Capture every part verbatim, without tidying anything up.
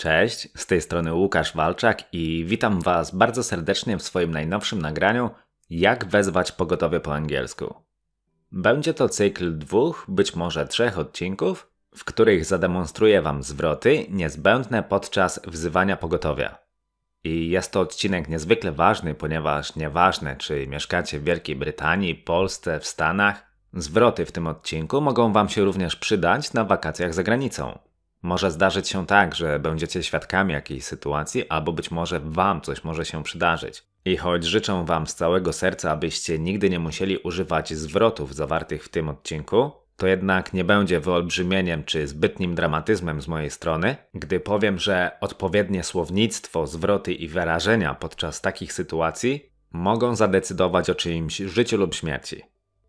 Cześć, z tej strony Łukasz Walczak i witam Was bardzo serdecznie w swoim najnowszym nagraniu Jak wezwać pogotowie po angielsku. Będzie to cykl dwóch, być może trzech odcinków, w których zademonstruję Wam zwroty niezbędne podczas wzywania pogotowia. I jest to odcinek niezwykle ważny, ponieważ nieważne czy mieszkacie w Wielkiej Brytanii, Polsce, w Stanach, zwroty w tym odcinku mogą Wam się również przydać na wakacjach za granicą. Może zdarzyć się tak, że będziecie świadkami jakiejś sytuacji, albo być może Wam coś może się przydarzyć. I choć życzę Wam z całego serca, abyście nigdy nie musieli używać zwrotów zawartych w tym odcinku, to jednak nie będzie wyolbrzymieniem czy zbytnim dramatyzmem z mojej strony, gdy powiem, że odpowiednie słownictwo, zwroty i wyrażenia podczas takich sytuacji mogą zadecydować o czyimś życiu lub śmierci.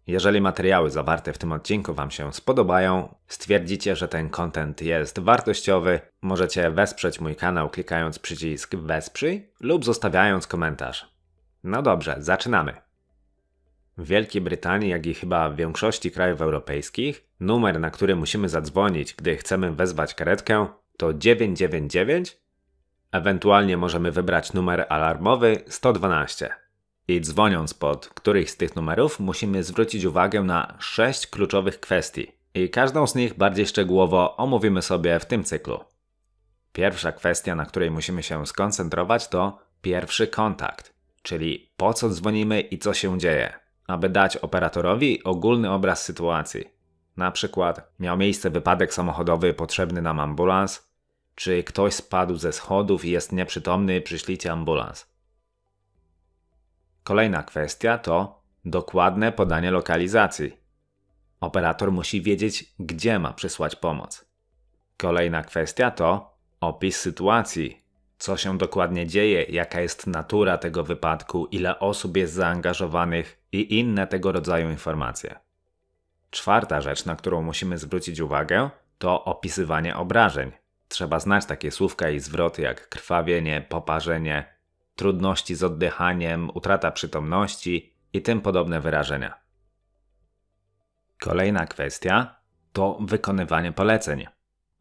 Jeżeli materiały zawarte w tym odcinku Wam się spodobają, stwierdzicie, że ten content jest wartościowy, możecie wesprzeć mój kanał klikając przycisk wesprzyj lub zostawiając komentarz. No dobrze, zaczynamy. W Wielkiej Brytanii, jak i chyba w większości krajów europejskich, numer, na który musimy zadzwonić, gdy chcemy wezwać karetkę, to dziewięć dziewięć dziewięć, ewentualnie możemy wybrać numer alarmowy sto dwanaście. I dzwoniąc pod któryś z tych numerów, musimy zwrócić uwagę na sześć kluczowych kwestii. I każdą z nich bardziej szczegółowo omówimy sobie w tym cyklu. Pierwsza kwestia, na której musimy się skoncentrować, to pierwszy kontakt, czyli po co dzwonimy i co się dzieje, aby dać operatorowi ogólny obraz sytuacji. Na przykład miał miejsce wypadek samochodowy, potrzebny nam ambulans, czy ktoś spadł ze schodów i jest nieprzytomny, przyślijcie ambulans. Kolejna kwestia to dokładne podanie lokalizacji. Operator musi wiedzieć, gdzie ma przysłać pomoc. Kolejna kwestia to opis sytuacji. Co się dokładnie dzieje, jaka jest natura tego wypadku, ile osób jest zaangażowanych i inne tego rodzaju informacje. Czwarta rzecz, na którą musimy zwrócić uwagę, to opisywanie obrażeń. Trzeba znać takie słówka i zwroty jak krwawienie, poparzenie, trudności z oddychaniem, utrata przytomności i tym podobne wyrażenia. Kolejna kwestia to wykonywanie poleceń.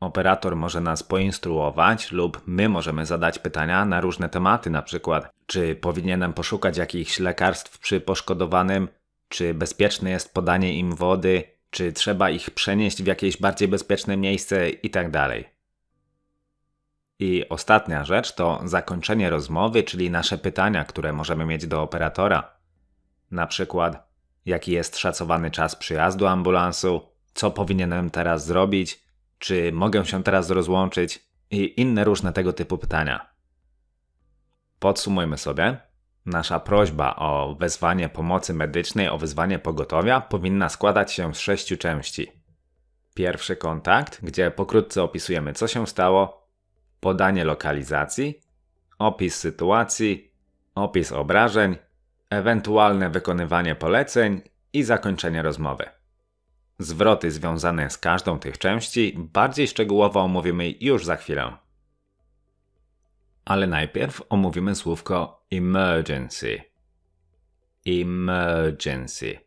Operator może nas poinstruować lub my możemy zadać pytania na różne tematy, na przykład czy powinienem poszukać jakichś lekarstw przy poszkodowanym, czy bezpieczne jest podanie im wody, czy trzeba ich przenieść w jakieś bardziej bezpieczne miejsce itd. I ostatnia rzecz to zakończenie rozmowy, czyli nasze pytania, które możemy mieć do operatora. Na przykład, jaki jest szacowany czas przyjazdu ambulansu, co powinienem teraz zrobić, czy mogę się teraz rozłączyć i inne różne tego typu pytania. Podsumujmy sobie. Nasza prośba o wezwanie pomocy medycznej, o wezwanie pogotowia powinna składać się z sześciu części. Pierwszy kontakt, gdzie pokrótce opisujemy, co się stało, podanie lokalizacji, opis sytuacji, opis obrażeń, ewentualne wykonywanie poleceń i zakończenie rozmowy. Zwroty związane z każdą tych części bardziej szczegółowo omówimy już za chwilę. Ale najpierw omówimy słówko emergency. Emergency.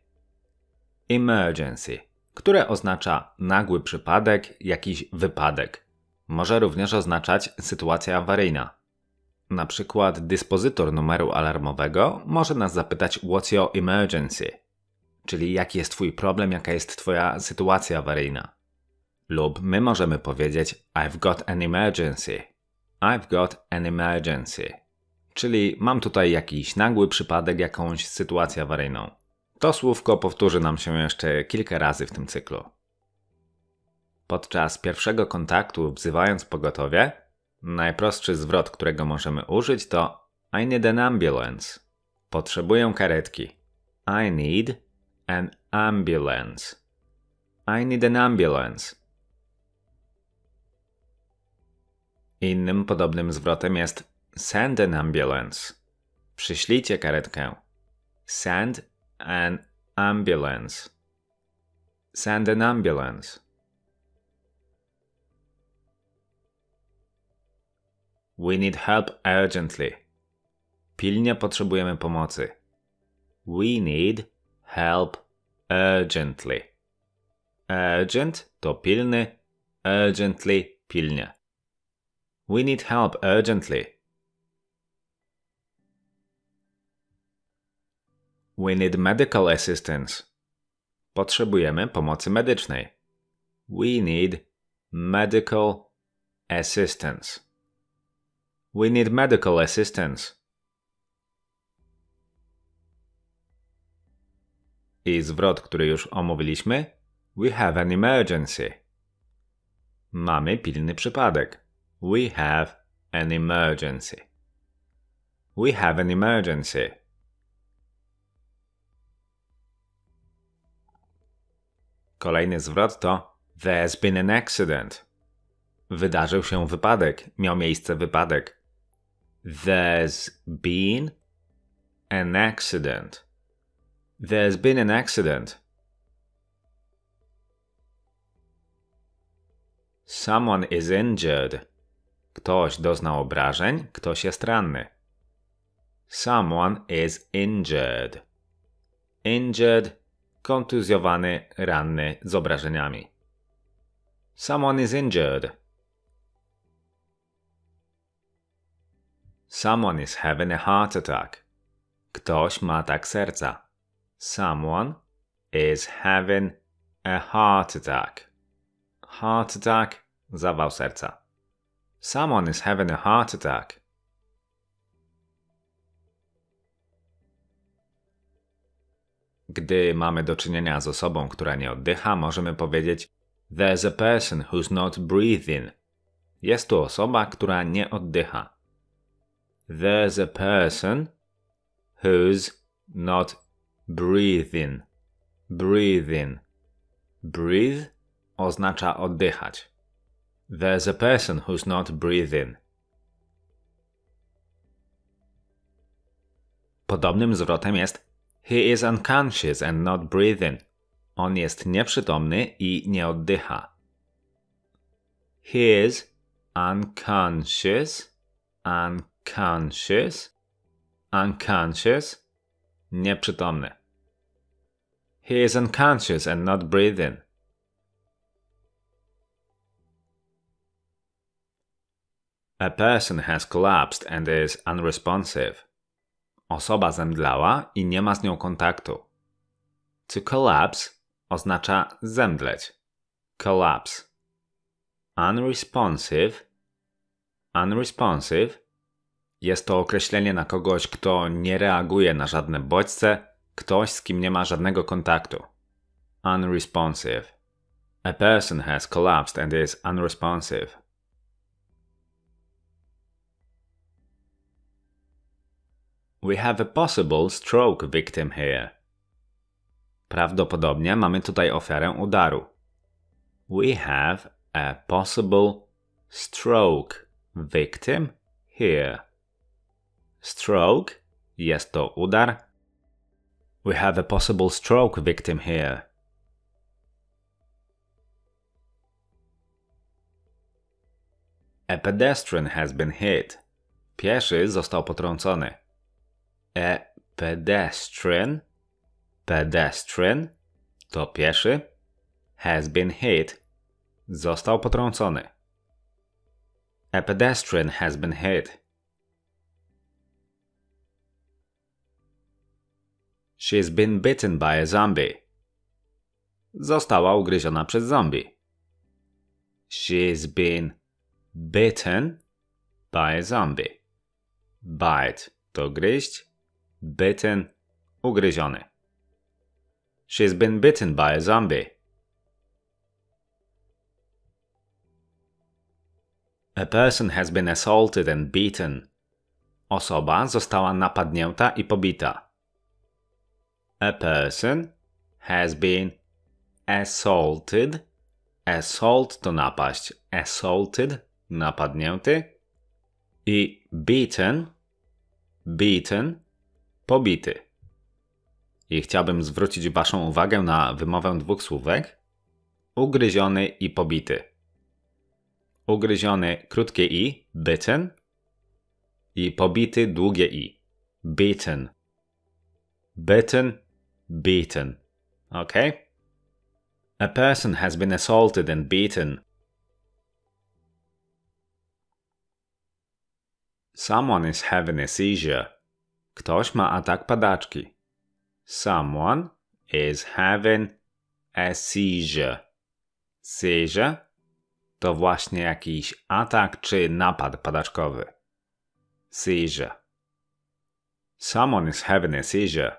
Emergency, które oznacza nagły przypadek, jakiś wypadek. Może również oznaczać sytuacja awaryjna. Na przykład dyspozytor numeru alarmowego może nas zapytać what's your emergency? Czyli jaki jest Twój problem, jaka jest Twoja sytuacja awaryjna. Lub my możemy powiedzieć I've got an emergency. I've got an emergency. Czyli mam tutaj jakiś nagły przypadek, jakąś sytuację awaryjną. To słówko powtórzy nam się jeszcze kilka razy w tym cyklu. Podczas pierwszego kontaktu, wzywając pogotowie, najprostszy zwrot, którego możemy użyć, to I need an ambulance. Potrzebuję karetki. I need an ambulance. I need an ambulance. Innym podobnym zwrotem jest send an ambulance. Przyślijcie karetkę. Send an ambulance. Send an ambulance. We need help urgently. Pilnie potrzebujemy pomocy. We need help urgently. Urgent to pilny, urgently pilnie. We need help urgently. We need medical assistance. Potrzebujemy pomocy medycznej. We need medical assistance. We need medical assistance. I zwrot, który już omówiliśmy. We have an emergency. Mamy pilny przypadek. We have an emergency. We have an emergency. Kolejny zwrot to There's been an accident. Wydarzył się wypadek, miał miejsce wypadek. There's been an accident. There's been an accident. Someone is injured. Ktoś doznał obrażeń, ktoś jest ranny. Someone is injured. Injured. Kontuzjowany, ranny, z obrażeniami. Someone is injured. Someone is having a heart attack. Ktoś ma atak serca. Someone is having a heart attack. Heart attack, zawał serca. Someone is having a heart attack. Gdy mamy do czynienia z osobą, która nie oddycha, możemy powiedzieć There's a person who's not breathing. Jest tu osoba, która nie oddycha. There's a person who's not breathing. Breathing. Breathe oznacza oddychać. There's a person who's not breathing. Podobnym zwrotem jest He is unconscious and not breathing. On jest nieprzytomny i nie oddycha. He is unconscious, unconscious, unconscious, nieprzytomny. He is unconscious and not breathing. A person has collapsed and is unresponsive. Osoba zemdlała i nie ma z nią kontaktu. To collapse oznacza zemdleć. Collapse. Unresponsive. Unresponsive. Jest to określenie na kogoś, kto nie reaguje na żadne bodźce, ktoś, z kim nie ma żadnego kontaktu. Unresponsive. A person has collapsed and is unresponsive. We have a possible stroke victim here. Prawdopodobnie mamy tutaj ofiarę udaru. We have a possible stroke victim here. Stroke jest to udar. We have a possible stroke victim here. A pedestrian has been hit. Pieszy został potrącony. A pedestrian, pedestrian to pieszy, has been hit, został potrącony. A pedestrian has been hit. She's been bitten by a zombie. Została ugryziona przez zombie. She's been bitten by a zombie. Bite to gryźć. Bitten, ugryziony. She's been bitten by a zombie. A person has been assaulted and beaten. Osoba została napadnięta i pobita. A person has been assaulted. Assault to napaść. Assaulted, napadnięty. I beaten, beaten, pobity. I chciałbym zwrócić waszą uwagę na wymowę dwóch słówek. Ugryziony i pobity. Ugryziony krótkie i, bitten. I pobity długie i, beaten. Bitten, beaten. Ok? A person has been assaulted and beaten. Someone is having a seizure. Ktoś ma atak padaczki. Someone is having a seizure. Seizure to właśnie jakiś atak czy napad padaczkowy. Seizure. Someone is having a seizure.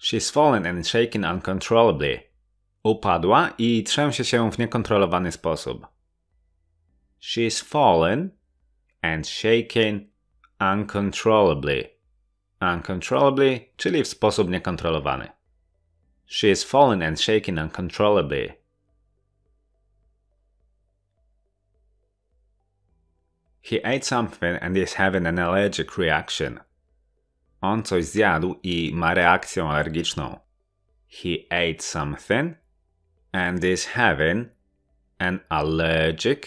She's fallen and shaking uncontrollably. Upadła i trzęsie się w niekontrolowany sposób. She's fallen and shaking uncontrollably. Uncontrollably, czyli w sposób niekontrolowany. She's fallen and shaking uncontrollably. He ate something and is having an allergic reaction. On coś zjadł i ma reakcję alergiczną. He ate something and is having an allergic,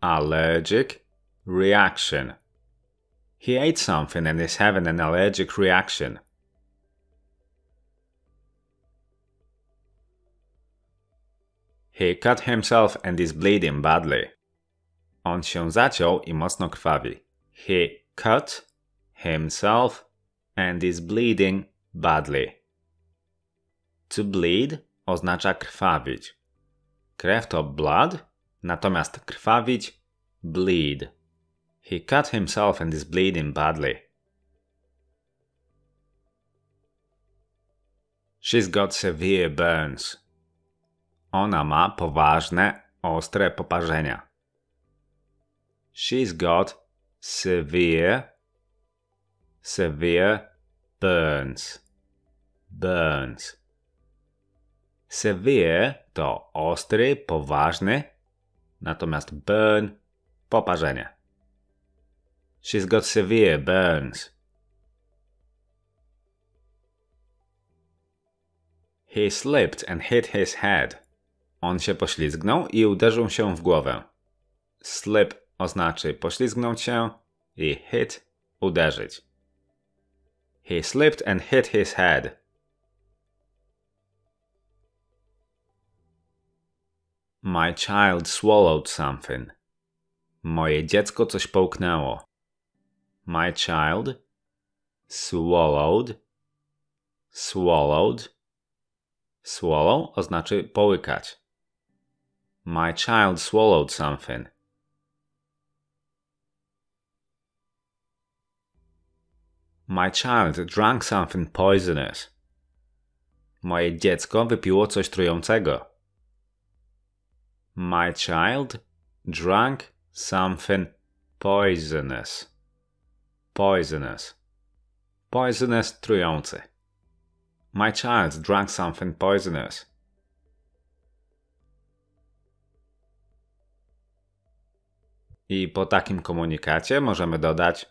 allergic reaction. He ate something and is having an allergic reaction. He cut himself and is bleeding badly. On się zaciął i mocno krwawi. He cut himself and is bleeding badly. To bleed oznacza krwawić. Krew to blood, natomiast krwawić bleed. He cut himself and is bleeding badly. She's got severe burns. Ona ma poważne, ostre poparzenia. She's got severe, severe burns. Burns. Severe to ostry, poważny, natomiast burn – poparzenie. She's got severe burns. He slipped and hit his head. On się poślizgnął i uderzył się w głowę. Slip oznaczy poślizgnąć się i hit – uderzyć. He slipped and hit his head. My child swallowed something. Moje dziecko coś połknęło. My child swallowed. Swallowed. Swallow oznaczy połykać. My child swallowed something. My child drank something poisonous. Moje dziecko wypiło coś trującego. My child drank something poisonous. Poisonous. Poisonous, trujący. My child drank something poisonous. I po takim komunikacie możemy dodać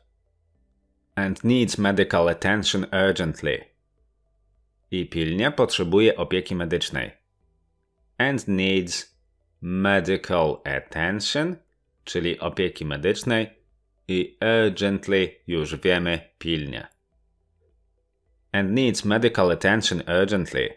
and needs medical attention urgently. I pilnie potrzebuje opieki medycznej. And needs medical attention, czyli opieki medycznej, i urgently już wiemy, pilnie. And needs medical attention urgently.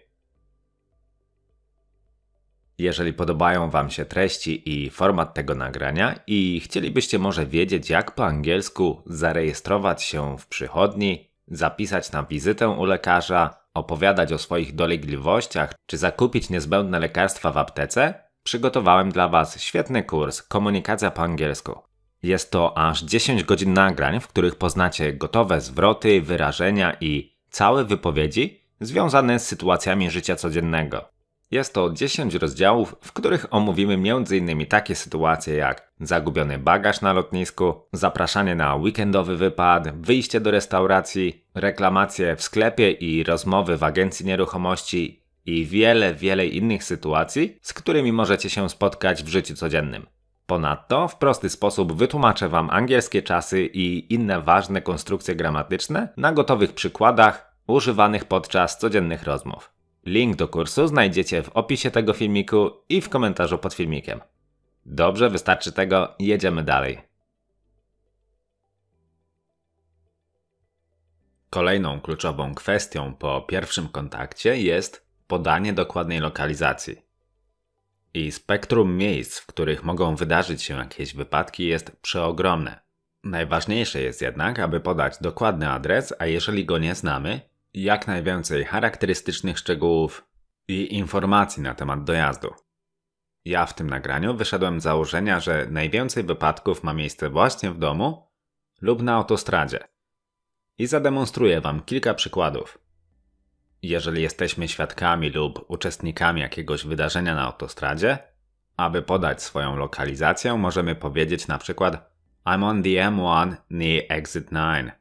Jeżeli podobają Wam się treści i format tego nagrania i chcielibyście może wiedzieć, jak po angielsku zarejestrować się w przychodni, zapisać na wizytę u lekarza, opowiadać o swoich dolegliwościach czy zakupić niezbędne lekarstwa w aptece, przygotowałem dla Was świetny kurs Komunikacja po angielsku. Jest to aż dziesięć godzin nagrań, w których poznacie gotowe zwroty, wyrażenia i całe wypowiedzi związane z sytuacjami życia codziennego. Jest to dziesięć rozdziałów, w których omówimy między innymi takie sytuacje jak zagubiony bagaż na lotnisku, zapraszanie na weekendowy wypad, wyjście do restauracji, reklamacje w sklepie i rozmowy w agencji nieruchomości, i wiele, wiele innych sytuacji, z którymi możecie się spotkać w życiu codziennym. Ponadto w prosty sposób wytłumaczę Wam angielskie czasy i inne ważne konstrukcje gramatyczne na gotowych przykładach używanych podczas codziennych rozmów. Link do kursu znajdziecie w opisie tego filmiku i w komentarzu pod filmikiem. Dobrze, wystarczy tego, jedziemy dalej. Kolejną kluczową kwestią po pierwszym kontakcie jest podanie dokładnej lokalizacji. I spektrum miejsc, w których mogą wydarzyć się jakieś wypadki, jest przeogromne. Najważniejsze jest jednak, aby podać dokładny adres, a jeżeli go nie znamy, jak najwięcej charakterystycznych szczegółów i informacji na temat dojazdu. Ja w tym nagraniu wyszedłem z założenia, że najwięcej wypadków ma miejsce właśnie w domu lub na autostradzie. I zademonstruję Wam kilka przykładów. Jeżeli jesteśmy świadkami lub uczestnikami jakiegoś wydarzenia na autostradzie, aby podać swoją lokalizację, możemy powiedzieć na przykład I'm on the M one near exit nine.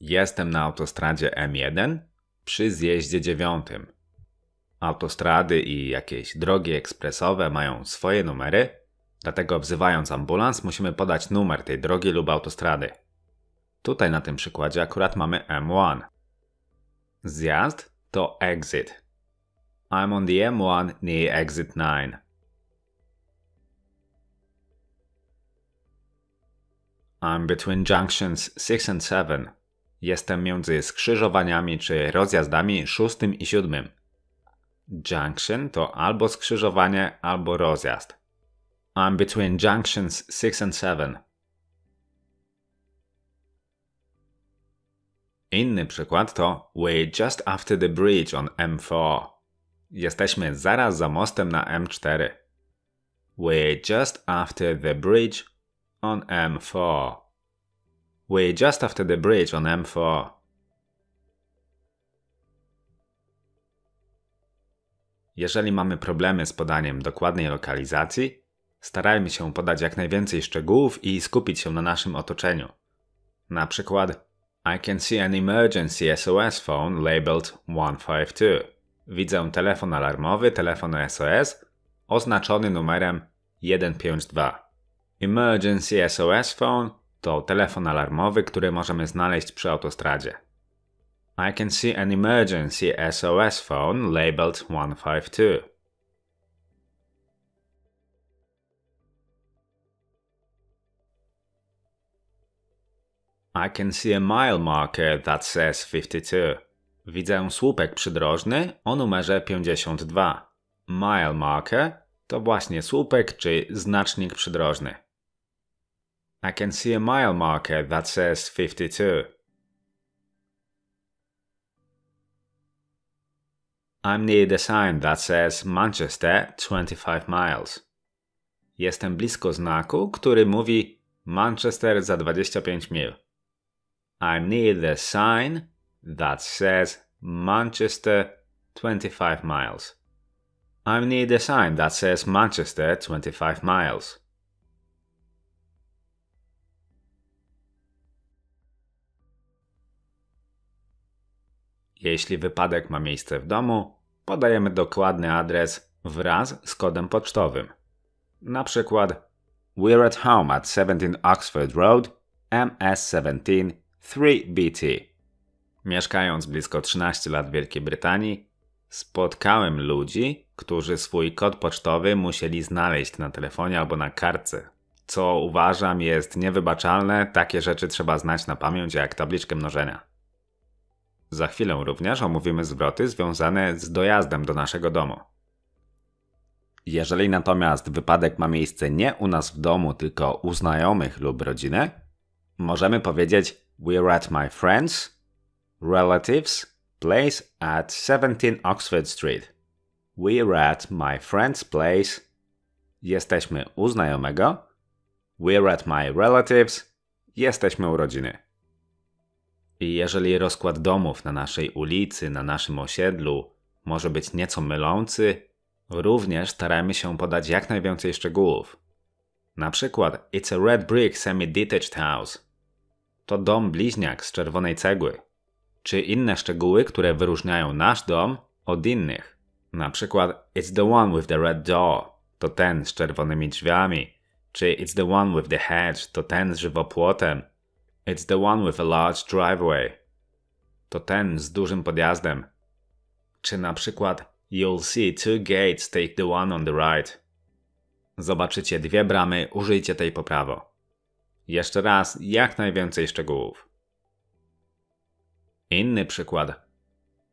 Jestem na autostradzie M jeden przy zjeździe dziewiątym. Autostrady i jakieś drogi ekspresowe mają swoje numery, dlatego wzywając ambulans musimy podać numer tej drogi lub autostrady. Tutaj na tym przykładzie akurat mamy M jeden. Zjazd to exit. I'm on the M one near exit nine. I'm between junctions six and seven. Jestem między skrzyżowaniami czy rozjazdami szóstym i siódmym. Junction to albo skrzyżowanie, albo rozjazd. I'm between junctions six and seven. Inny przykład to We're just after the bridge on M four. Jesteśmy zaraz za mostem na M cztery. We're just after the bridge on M four. We're just after the bridge on M four. Jeżeli mamy problemy z podaniem dokładnej lokalizacji, starajmy się podać jak najwięcej szczegółów i skupić się na naszym otoczeniu. Na przykład I can see an emergency S O S phone labeled one five two. Widzę telefon alarmowy, telefon S O S oznaczony numerem jeden pięć dwa. Emergency S O S phone to telefon alarmowy, który możemy znaleźć przy autostradzie. I can see an emergency S O S phone labeled one five two. I can see a mile marker that says fifty-two. Widzę słupek przydrożny o numerze pięćdziesiąt dwa. Mile marker to właśnie słupek czy znacznik przydrożny. I can see a mile marker that says fifty-two. I'm near the sign that says Manchester twenty-five miles. Jestem blisko znaku, który mówi Manchester za dwadzieścia pięć mil. I'm near the sign that says Manchester twenty-five miles. I'm near the sign that says Manchester twenty-five miles. Jeśli wypadek ma miejsce w domu, podajemy dokładny adres wraz z kodem pocztowym. Na przykład We're at home at seventeen Oxford Road, M S seventeen three B T. Mieszkając blisko trzynaście lat w Wielkiej Brytanii, spotkałem ludzi, którzy swój kod pocztowy musieli znaleźć na telefonie albo na kartce. Co uważam jest niewybaczalne, takie rzeczy trzeba znać na pamięć jak tabliczkę mnożenia. Za chwilę również omówimy zwroty związane z dojazdem do naszego domu. Jeżeli natomiast wypadek ma miejsce nie u nas w domu, tylko u znajomych lub rodziny, możemy powiedzieć We're at my friend's, relative's place at seventeen Oxford Street. We're at my friend's place. Jesteśmy u znajomego. We're at my relative's. Jesteśmy u rodziny. I jeżeli rozkład domów na naszej ulicy, na naszym osiedlu może być nieco mylący, również starajmy się podać jak najwięcej szczegółów. Na przykład It's a red brick semi-detached house. To dom bliźniak z czerwonej cegły. Czy inne szczegóły, które wyróżniają nasz dom od innych. Na przykład It's the one with the red door. To ten z czerwonymi drzwiami. Czy It's the one with the hedge. To ten z żywopłotem. It's the one with a large driveway. To ten z dużym podjazdem. Czy na przykład You'll see two gates, take the one on the right. Zobaczycie dwie bramy, użyjcie tej po prawo. Jeszcze raz, jak najwięcej szczegółów. Inny przykład.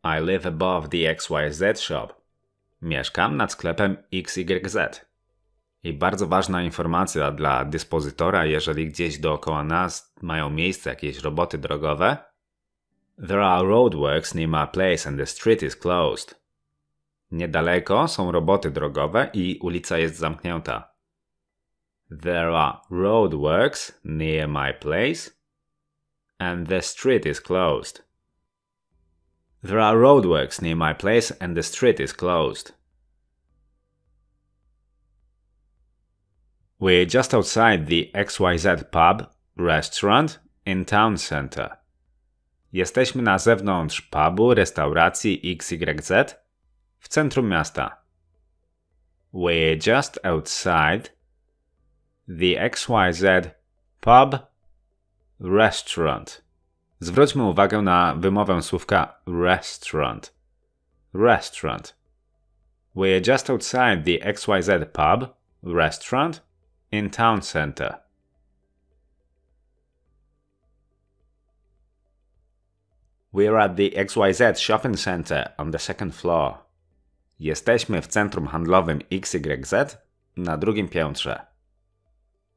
I live above the X Y Z shop. Mieszkam nad sklepem X Y Z. I bardzo ważna informacja dla dyspozytora, jeżeli gdzieś dookoła nas mają miejsce jakieś roboty drogowe. There are roadworks near my place and the street is closed. Niedaleko są roboty drogowe i ulica jest zamknięta. There are roadworks near my place and the street is closed. There are roadworks near my place and the street is closed. We're just outside the X Y Z pub restaurant in town center. Jesteśmy na zewnątrz pubu restauracji X Y Z w centrum miasta. We're just outside the X Y Z pub restaurant. Zwróćmy uwagę na wymowę słówka restaurant. Restaurant. We're just outside the X Y Z pub restaurant in town center. We're at the X Y Z shopping center on the second floor. Jesteśmy w centrum handlowym X Y Z na drugim piętrze.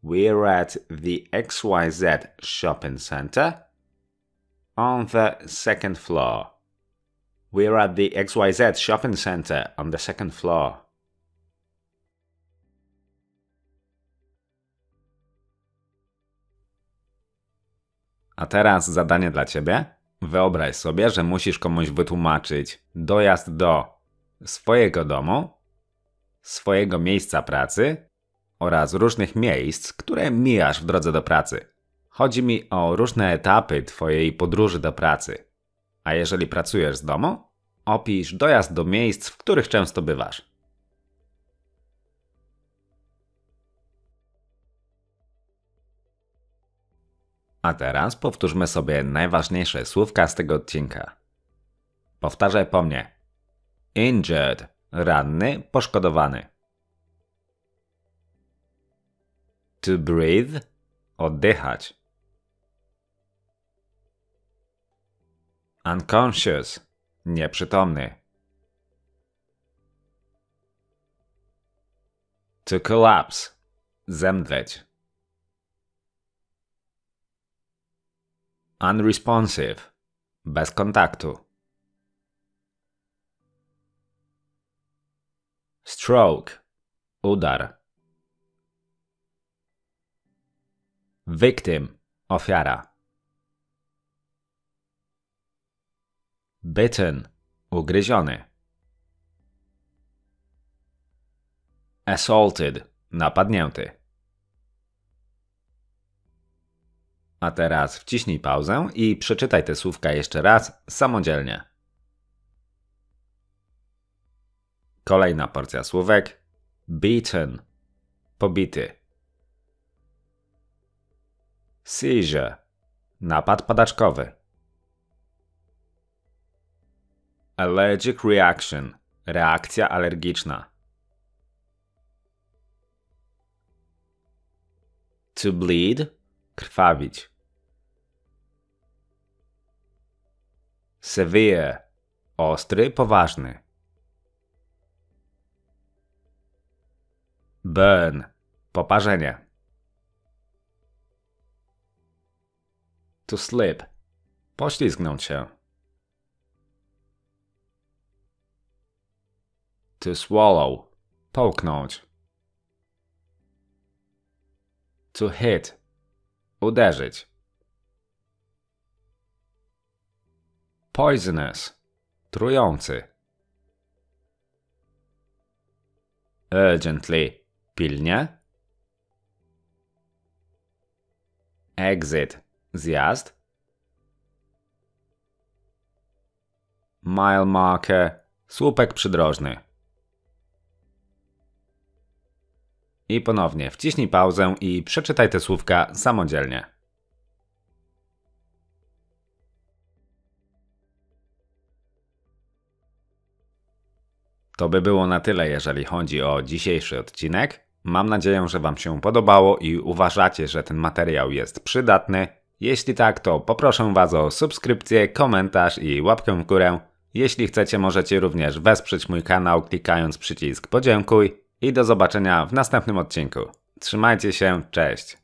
We're at the X Y Z shopping center on the second floor. We're at the X Y Z shopping center on the second floor. A teraz zadanie dla ciebie. Wyobraź sobie, że musisz komuś wytłumaczyć dojazd do swojego domu, swojego miejsca pracy oraz różnych miejsc, które mijasz w drodze do pracy. Chodzi mi o różne etapy twojej podróży do pracy. A jeżeli pracujesz z domu, opisz dojazd do miejsc, w których często bywasz. A teraz powtórzmy sobie najważniejsze słówka z tego odcinka. Powtarzaj po mnie. Injured – ranny, poszkodowany. To breathe – oddychać. Unconscious – nieprzytomny. To collapse – zemdleć. Unresponsive – bez kontaktu. Stroke – udar. Victim – ofiara. Bitten – ugryziony. Assaulted – napadnięty. A teraz wciśnij pauzę i przeczytaj te słówka jeszcze raz samodzielnie. Kolejna porcja słówek. Beaten – pobity. Seizure – napad padaczkowy. Allergic reaction – reakcja alergiczna. To bleed – krwawić. Severe – ostry, poważny. Burn – poparzenie. To slip – poślizgnąć się. To swallow – połknąć. To hit – uderzyć. Poisonous – trujący. Urgently – pilnie. Exit – zjazd. Mile marker – słupek przydrożny. I ponownie wciśnij pauzę i przeczytaj te słówka samodzielnie. To by było na tyle, jeżeli chodzi o dzisiejszy odcinek. Mam nadzieję, że wam się podobało i uważacie, że ten materiał jest przydatny. Jeśli tak, to poproszę was o subskrypcję, komentarz i łapkę w górę. Jeśli chcecie, możecie również wesprzeć mój kanał klikając przycisk podziękuj i do zobaczenia w następnym odcinku. Trzymajcie się, cześć!